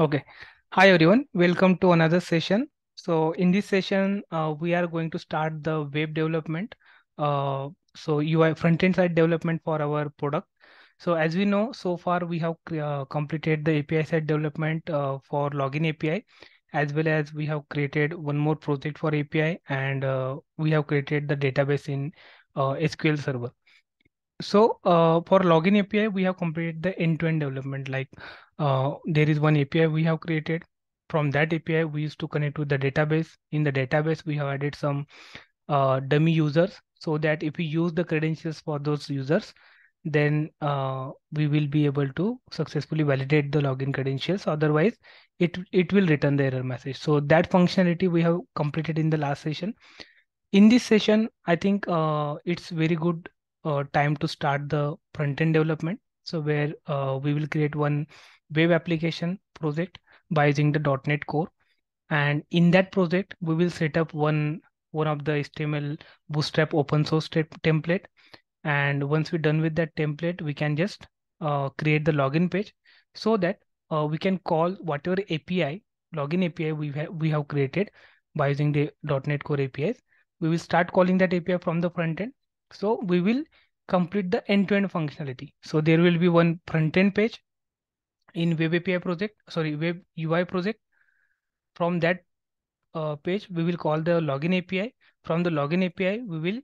Okay, hi everyone, welcome to another session. So in this session we are going to start the web development, so UI front-end side development for our product. So as we know, so far we have completed the API side development for login API, as well as we have created one more project for API, and we have created the database in SQL Server. So for login API, we have completed the end-to-end development. Like there is one API we have created. From that API, we used to connect with the database. In the database, we have added some dummy users, so that if we use the credentials for those users, then we will be able to successfully validate the login credentials. Otherwise, it will return the error message. So that functionality we have completed in the last session. In this session, I think it's very good time to start the front-end development, so where we will create one web application project by using the .NET Core, and in that project we will set up one of the HTML bootstrap open source template, and once we're done with that template, we can just create the login page, so that we can call whatever API login API we have created by using the .NET Core APIs. We will start calling that API from the front end. So we will complete the end-to-end functionality. So there will be one front-end page in web API project, sorry, web UI project. From that page, we will call the login API. From the login API, we will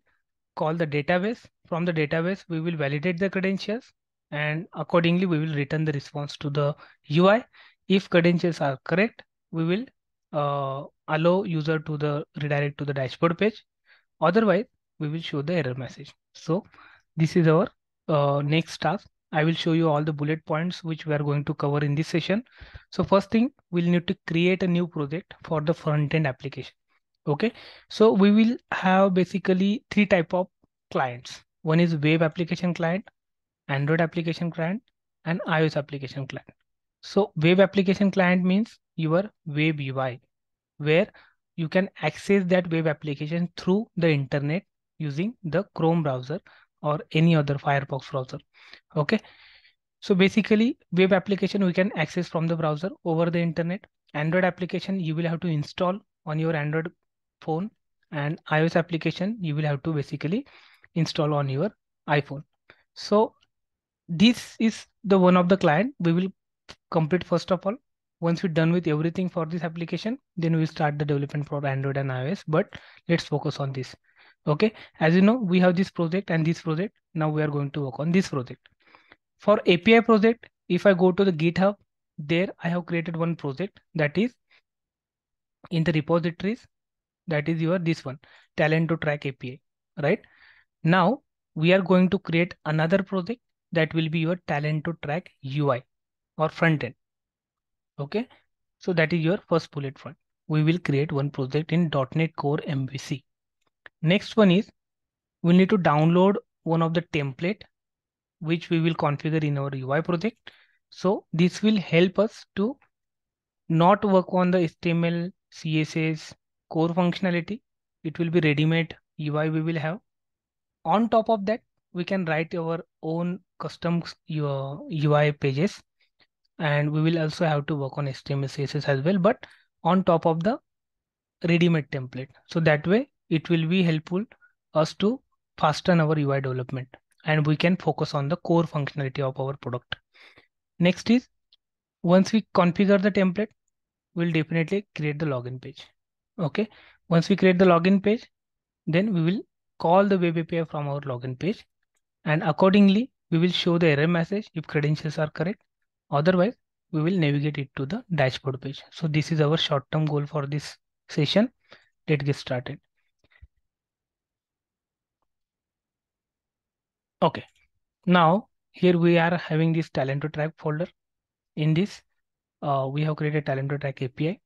call the database. From the database, we will validate the credentials, and accordingly, we will return the response to the UI. If credentials are correct, we will allow user to the redirect to the dashboard page. Otherwise, we will show the error message. So this is our next task. I will show you all the bullet points which we are going to cover in this session. So first thing, we'll need to create a new project for the front-end application. Okay, so we will have basically three type of clients. One is web application client, Android application client, and iOS application client. So web application client means your web UI, where you can access that web application through the internet using the Chrome browser or any other Firefox browser. Okay, so basically web application we can access from the browser over the internet. Android application you will have to install on your Android phone, and iOS application you will have to basically install on your iPhone. So this is the one of the client we will complete first of all. Once we're done with everything for this application, then we'll start the development for Android and iOS, but let's focus on this. Okay, as you know, we have this project and this project. Now we are going to work on this project. For API project, if I go to the GitHub, there I have created one project that is in the repositories. That is your this one, Talent To Track API. Right now we are going to create another project that will be your Talent To Track UI or front end. Okay, so that is your first bullet point. We will create one project in .NET Core MVC. Next one is we need to download one of the template which we will configure in our UI project. So this will help us to not work on the HTML, CSS, core functionality. It will be ready-made UI we will have. On top of that, we can write our own custom UI pages, and we will also have to work on HTML, CSS as well, but on top of the ready-made template. So that way, it will be helpful us to fasten our UI development, and we can focus on the core functionality of our product. Next is, once we configure the template, we'll definitely create the login page. Okay, once we create the login page, then we will call the web API from our login page, and accordingly we will show the error message if credentials are correct. Otherwise, we will navigate it to the dashboard page. So this is our short-term goal for this session. Let's get started. Okay, now here we are having this Talent To Track folder. In this, we have created Talent To Track API.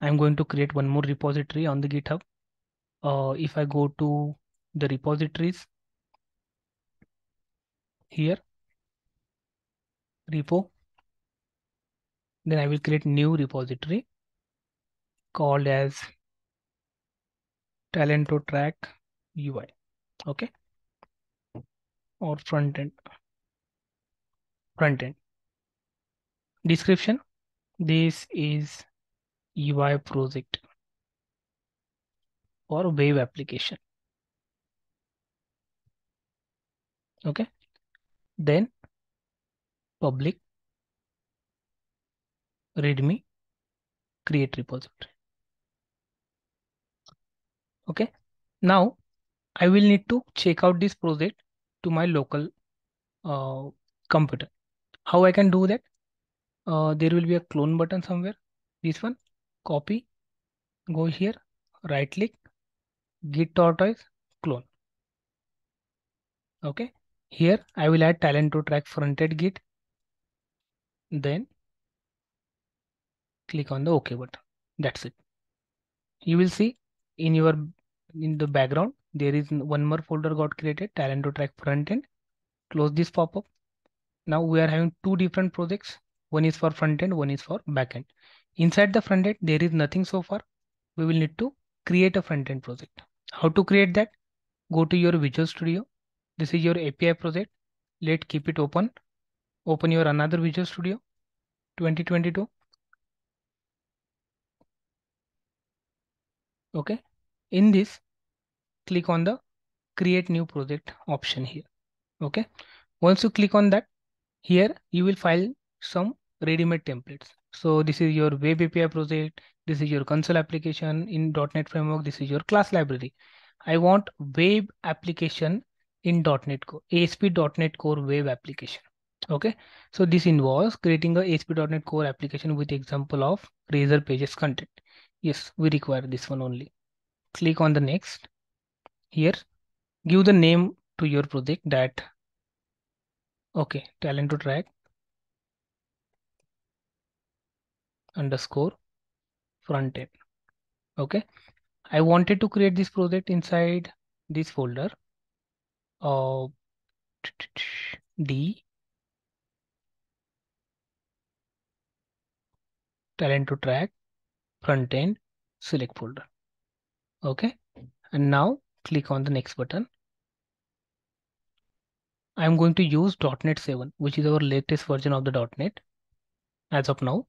I'm going to create one more repository on the GitHub. If I go to the repositories here, repo, then I will create new repository called as Talent To Track UI. Okay, or front end. Description, This is UI project or web application. Okay. Then public readme create repository. Okay. Now I will need to check out this project to my local computer. How I can do that? There will be a clone button somewhere. This one, copy, go here, right click, git tortoise, clone. Okay. Here I will add talent to track frontend git. Then click on the OK button. That's it. You will see in the background there is one more folder got created, talent to track frontend. Close this pop-up. Now we are having two different projects. One is for frontend, one is for backend. Inside the frontend there is nothing so far. We will need to create a frontend project. How to create that? Go to your Visual Studio. This is your API project. Let's keep it open. Open your another Visual Studio 2022. Okay. In this, click on the create new project option here. Okay. Once you click on that, here you will find some ready-made templates. So this is your web API project. This is your console application in .NET framework. This is your class library. I want web application in .NET Core, ASP.NET Core web application. Okay, so this involves creating a ASP.NET Core application with example of Razor pages content. Yes, we require this one only. Click on the next. Here, give the name to your project that. Okay, talent to track underscore frontend. Okay, I wanted to create this project inside this folder. D talent to track front end select folder. Okay, and now click on the next button. I am going to use .NET 7, which is our latest version of the .NET as of now.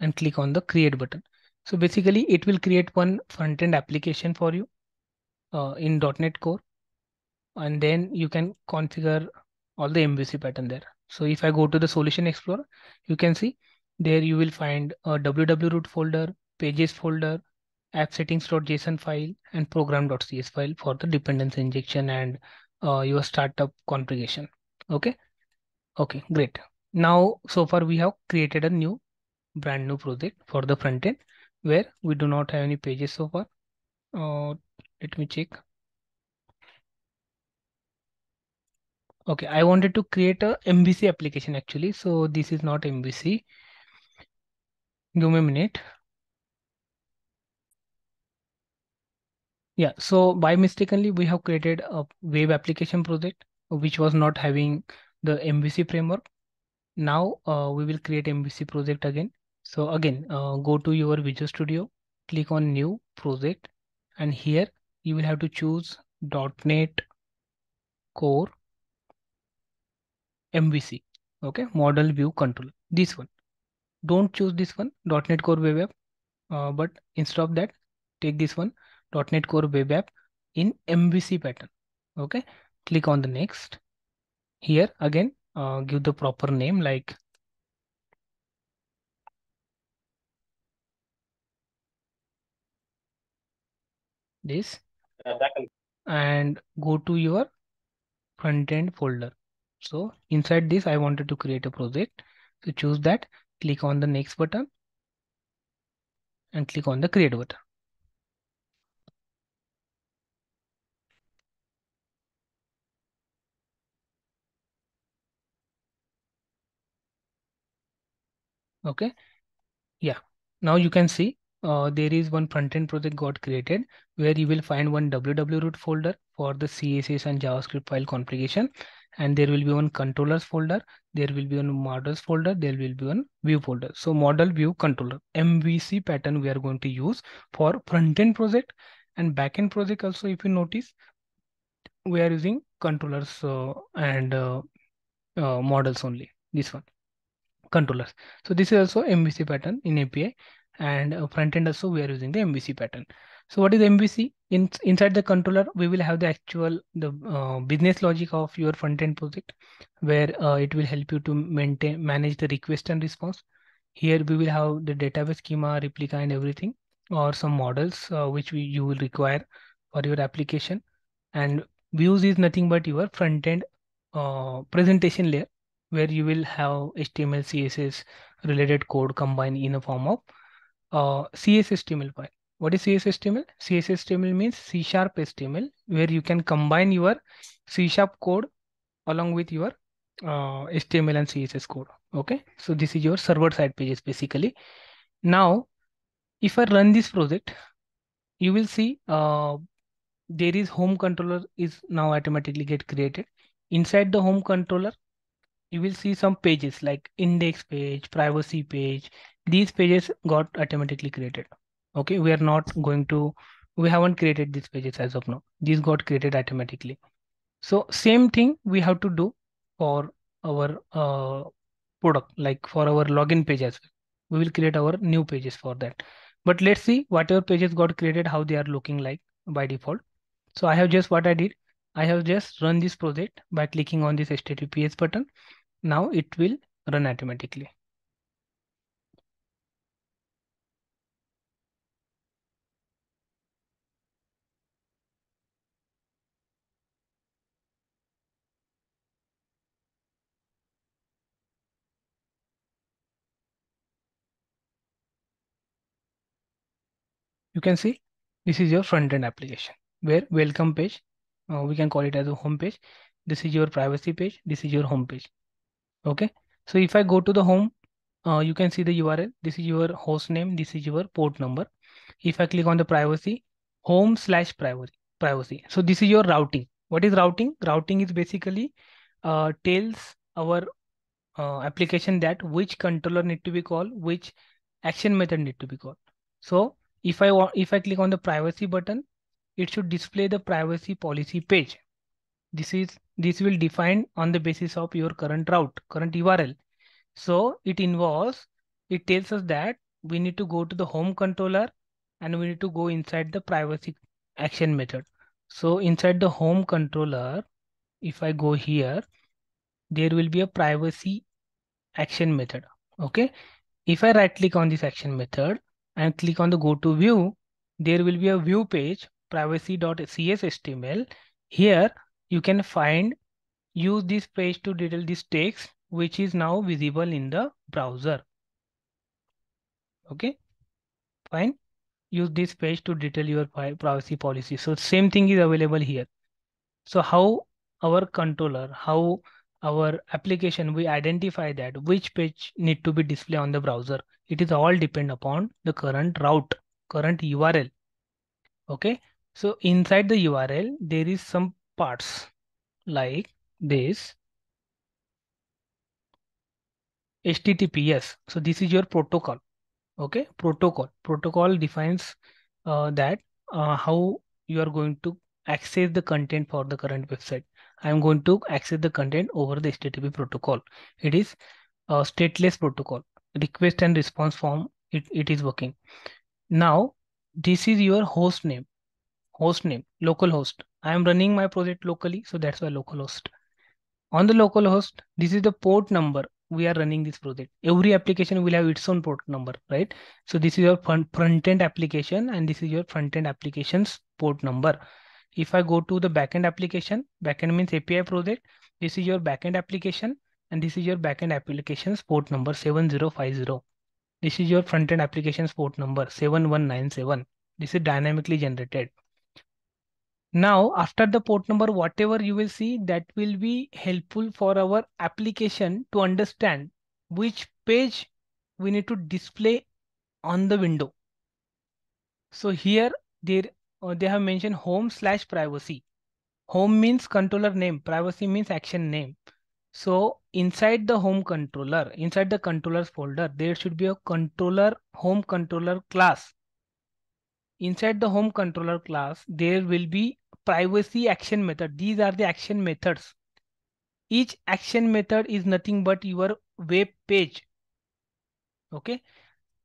And click on the create button. So basically it will create one front-end application for you in .NET Core, and then you can configure all the MVC pattern there. So if I go to the Solution Explorer, you can see there you will find a www-root folder, pages folder, appsettings.json file and program.cs file for the dependency injection and your startup configuration. Okay. Okay, great. Now, so far we have created a brand new project for the front end, where we do not have any pages so far. Let me check. Okay, I wanted to create a MVC application actually. So this is not MVC. Give me a minute. Yeah, so by mistakenly, we have created a web application project, which was not having the MVC framework. Now we will create MVC project again. So again, go to your Visual Studio, click on new project, and here you will have to choose .NET Core MVC. Okay, model view controller. This one. Don't choose this one, .NET Core Web App. But instead of that, take this one, .NET Core Web App in MVC pattern. Okay, click on the next. Here again, give the proper name like this, and go to your front end folder. So inside this, I wanted to create a project. So choose that, click on the next button and click on the create button. Okay. Yeah. Now you can see there is one front-end project got created where you will find one www-root folder for the CSS and JavaScript file configuration. And there will be one controllers folder. There will be one models folder. There will be one view folder. So model view controller MVC pattern we are going to use for front-end project and back-end project. Also, if you notice, we are using controllers and models only, this one, controllers. So this is also MVC pattern in API, and front end also we are using the MVC pattern. So what is MVC? Inside the controller, we will have the actual business logic of your front end project, where it will help you to manage the request and response. Here we will have the database schema, replica, and everything, or some models which you will require for your application. And views is nothing but your front end presentation layer, where you will have HTML, CSS related code combined in a form of CSS HTML file. What is CSS HTML? CSS HTML means C# HTML, where you can combine your C# code along with your HTML and CSS code. Okay, so this is your server side pages basically. Now, if I run this project, you will see there is home controller is now automatically get created. Inside the home controller, you will see some pages like index page, privacy page. These pages got automatically created. Okay, we are not going to, we haven't created these pages as of now. These got created automatically. So same thing we have to do for our product, like for our login pages. We will create our new pages for that. But let's see whatever pages got created, how they are looking like by default. So I have just what I did. I have just run this project by clicking on this HTTPS button. Now it will run automatically. You can see this is your front end application, where welcome page, we can call it as a home page. This is your privacy page. This is your home page. Okay. So if I go to the home, you can see the URL. This is your host name. This is your port number. If I click on the privacy, home/privacy. So this is your routing. What is routing? Routing is basically tells our application that which controller need to be called, which action method need to be called. So if I click on the privacy button, it should display the privacy policy page. This will define on the basis of your current route, current URL. So it tells us that we need to go to the home controller and we need to go inside the privacy action method. So inside the home controller, if I go here, there will be a privacy action method. Okay. If I right click on this action method and click on the go to view, there will be a view page, privacy.cshtml. Here you can use this page to detail this text, which is now visible in the browser. Okay, fine. Use this page to detail your privacy policy. So same thing is available here. So how our controller, how our application, we identify that which page need to be displayed on the browser. It is all depend upon the current route, current URL. Okay. So inside the URL, there is some parts like this HTTPS. So this is your protocol. Okay. Protocol defines how you are going to access the content for the current website. I am going to access the content over the HTTP protocol. It is a stateless protocol. Request and response form, it is working. Now, this is your host name. Local host. I am running my project locally, so that's why local host. On the local host, this is the port number we are running this project. Every application will have its own port number, right? So this is your front-end application and this is your front-end application's port number. If I go to the backend application, backend means API project. This is your backend application and this is your backend application's port number 7050. This is your front-end application's port number 7197. This is dynamically generated. Now, after the port number, whatever you will see, that will be helpful for our application to understand which page we need to display on the window. So here they have mentioned home/privacy. Home means controller name. Privacy means action name. So inside the home controller, inside the controllers folder, there should be a home controller class. Inside the home controller class, there will be privacy action method. These are the action methods. Each action method is nothing but your web page. Okay.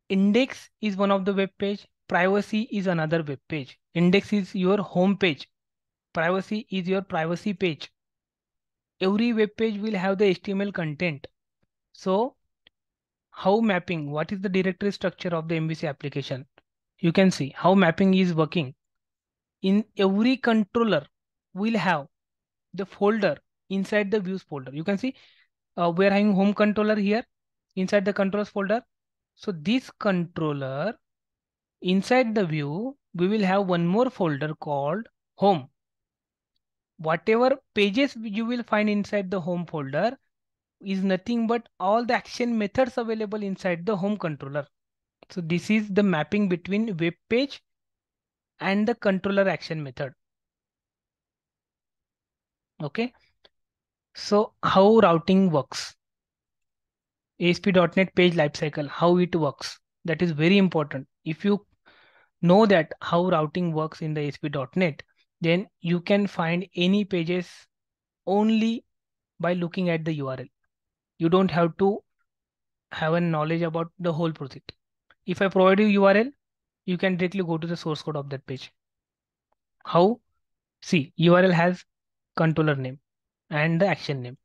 Index is one of the web page. Privacy is another web page. Index is your home page. Privacy is your privacy page. Every web page will have the HTML content. So how mapping, what is the directory structure of the MVC application? You can see how mapping is working. In every controller will have the folder inside the views folder. You can see we're having home controller here inside the controls folder. So this controller inside the view, we will have one more folder called home. Whatever pages you will find inside the home folder is nothing but all the action methods available inside the home controller. So this is the mapping between web page and the controller action method. Okay. So how routing works. ASP.NET page lifecycle, how it works. That is very important. If you know that how routing works in the ASP.NET, then you can find any pages only by looking at the URL. You don't have to have a knowledge about the whole project. If I provide you URL, you can directly go to the source code of that page. How? See, URL has controller name and the action name.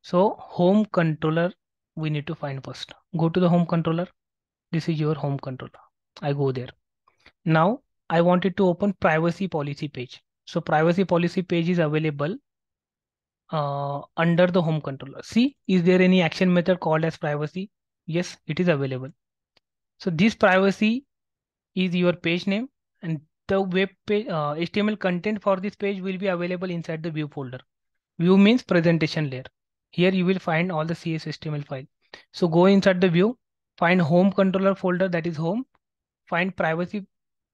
So home controller we need to find first. Go to the home controller. This is your home controller. I go there. Now I wanted to open privacy policy page. So privacy policy page is available under the home controller. See, is there any action method called as privacy? Yes, it is available. So this privacy is your page name, and the web page HTML content for this page will be available inside the view folder. View means presentation layer. Here you will find all the CS HTML file. So go inside the view, find home controller folder, that is home, find privacy.cs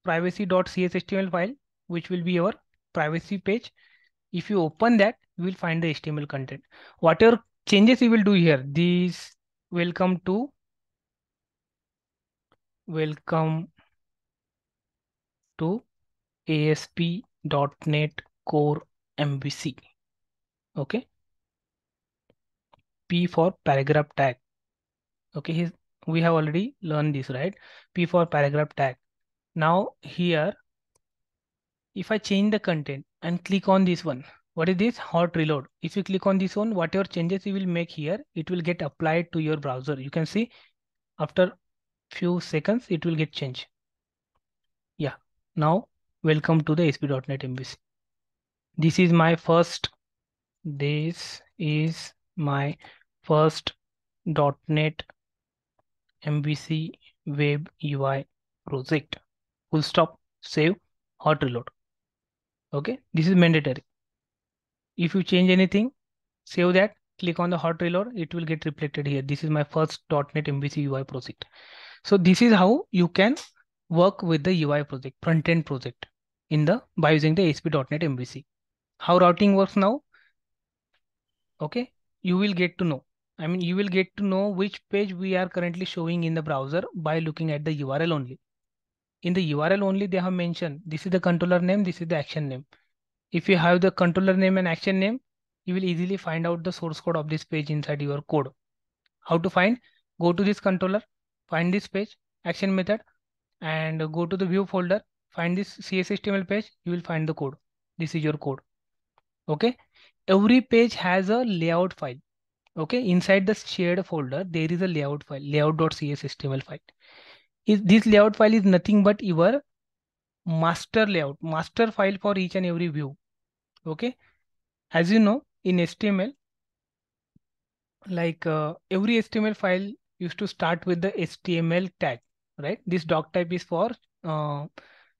HTML file, which will be your privacy page. If you open that, you will find the HTML content. Whatever changes you will do here, these welcome to ASP.NET Core MVC. Okay. P for paragraph tag. Okay. We have already learned this, right? P for paragraph tag. Now here, if I change the content and click on this one, what is this? Hot reload. If you click on this one, whatever changes you will make here, it will get applied to your browser. You can see after few seconds, it will get changed. Yeah. Now welcome to the ASP.NET MVC. This is my first .NET MVC web UI project. Full stop, save, hot reload. Okay, this is mandatory. If you change anything, save that, click on the hot reload, it will get reflected here. This is my first .NET MVC UI project. So this is how you can work with the UI project, front-end project by using the ASP.NET MVC. How routing works now? Okay, you will get to know. You will get to know which page we are currently showing in the browser by looking at the URL only. In the URL only, they have mentioned this is the controller name, this is the action name. If you have the controller name and action name, you will easily find out the source code of this page inside your code. How to find? Go to this controller, find this page, action method, and go to the view folder, find this CS HTML page, you will find the code. This is your code. Okay. Every page has a layout file. Okay, inside the shared folder, there is a layout file, layout.cs HTML file. This layout file is nothing but your master layout, master file for each and every view. Okay, as you know, in HTML, like every HTML file used to start with the HTML tag, right? This doc type is for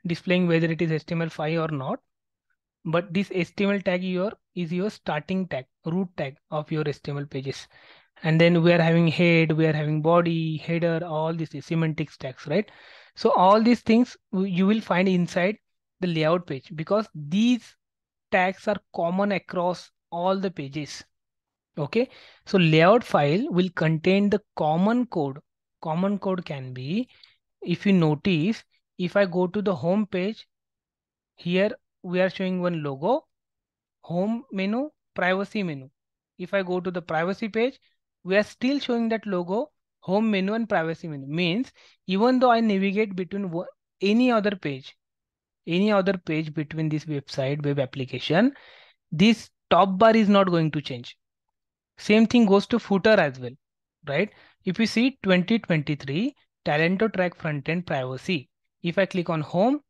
displaying whether it is HTML5 or not. But this HTML tag is your starting tag, root tag of your HTML pages. And then we are having head, we are having body, header, all this is semantics tags, right? So all these things you will find inside the layout page because these tags are common across all the pages. Okay. So layout file will contain the common code. Common code can be, if you notice, if I go to the home page here, we are showing one logo, home menu, privacy menu. If I go to the privacy page, we are still showing that logo, home menu and privacy menu. Means even though I navigate between any other page between this website, web application, this top bar is not going to change. Same thing goes to footer as well, right? If you see 2023 Talent To Track front-end privacy, if I click on home,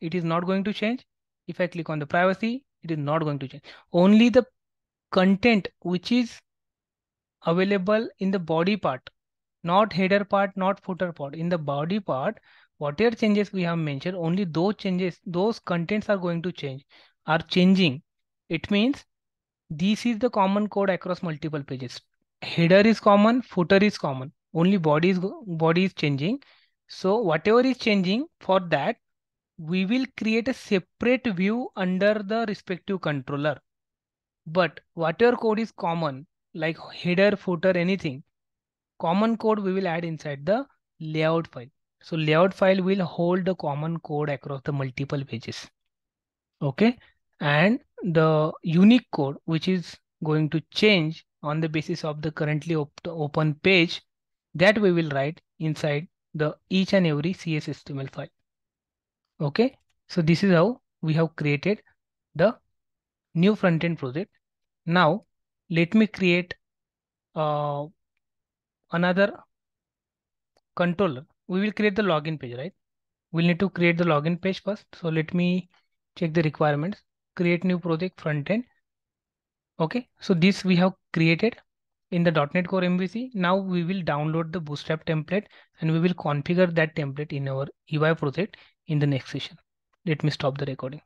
it is not going to change. If I click on the privacy, it is not going to change. Only the content which is available in the body part, not header part, not footer part, in the body part, whatever changes we have mentioned, only those changes, those contents are going to change, are changing. It means this is the common code across multiple pages. Header is common, footer is common, only body is changing. So whatever is changing, for that we will create a separate view under the respective controller. But whatever code is common, like header, footer, anything common code, we will add inside the layout file. So layout file will hold the common code across the multiple pages. Okay. And the unique code, which is going to change on the basis of the currently open page, that we will write inside the each and every CS HTML file. Okay. So this is how we have created the new front-end project. Now let me create another controller. We will create the login page, right? We'll need to create the login page first. So let me check the requirements. Create new project front-end. Okay. So this we have created in the .NET Core MVC. Now we will download the Bootstrap template and we will configure that template in our UI project in the next session. Let me stop the recording.